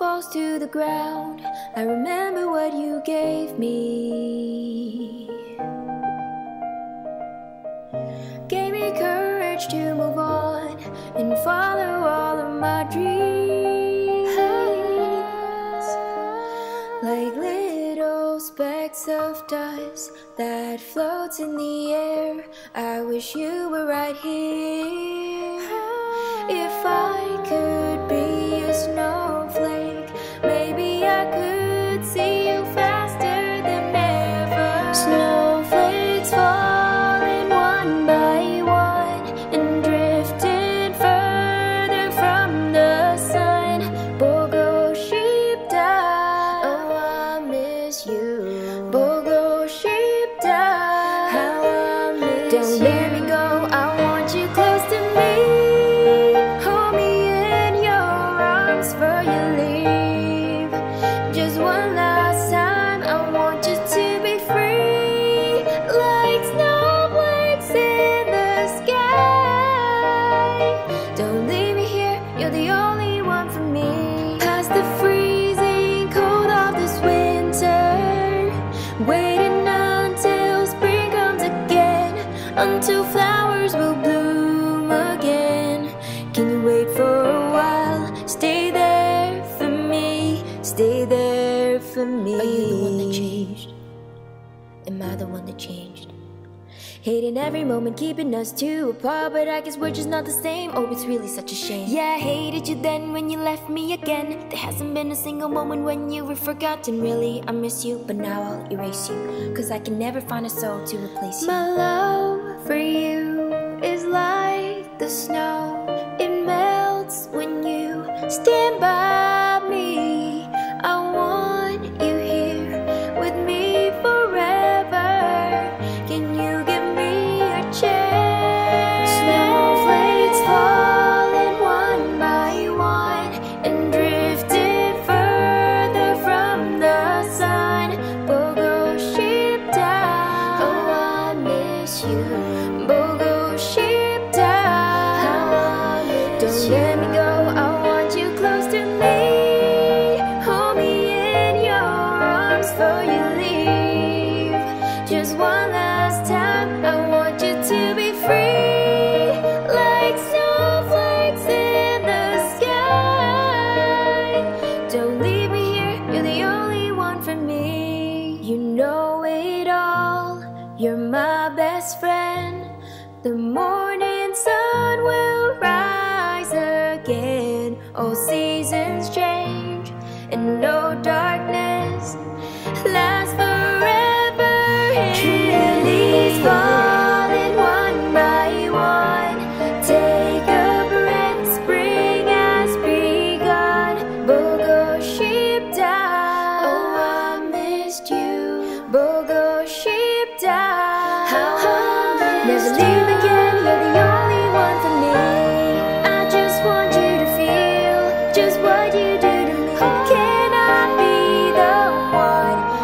falls to the ground, I remember what you gave me. Gave me courage to move on and follow all of my dreams. Like little specks of dust that floats in the air, I wish you were right here. If I could snowflake, maybe I could see you faster than ever. Snowflakes falling one by one and drifting further from the sun. Bogoshipda, oh I miss you. Bogoshipda, how I miss you. Don't let me go, I want you close to me. For you leave, just one last time, I want you to be free. Like snowflakes in the sky, don't leave me here, you're the only one for me. Past the freezing cold of this winter, waiting until spring comes again, until flowers will bloom again. Can you wait for a while? Stay there for me. Are you the one that changed? Am I the one that changed? Hating every moment, keeping us two apart, but I guess we're just not the same. Oh, it's really such a shame. Yeah, I hated you then when you left me again. There hasn't been a single moment when you were forgotten. Really, I miss you, but now I'll erase you, cause I can never find a soul to replace you. My love for you is like the snow, it melts when you stand by me. I want you here with me forever. Can you give me a chance? Snowflakes falling one by one and drifted further from the sun. Bogoshipda, oh I miss you. Bogoshipda, how I miss you. Don't let me go, I want you close to me. Before you leave, just one last time, I want you to be free. Like snowflakes in the sky, don't leave me here, you're the only one for me. You know it all, you're my best friend. The morning sun will rise again. All seasons change and no darkness last forever. Trees falling one by one, take a breath, spring has begun. Bogoshipda, oh I missed you. Bogoshipda, how I missed you. Never leave again, you're the only one for me. I just want you to feel just what you do to me. Can I be the one?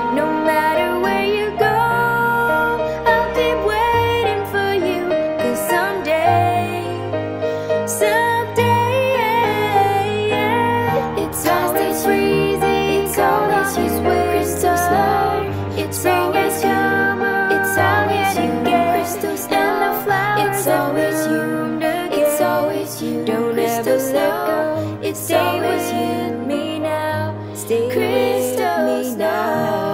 Stay with me now. Stay with me now.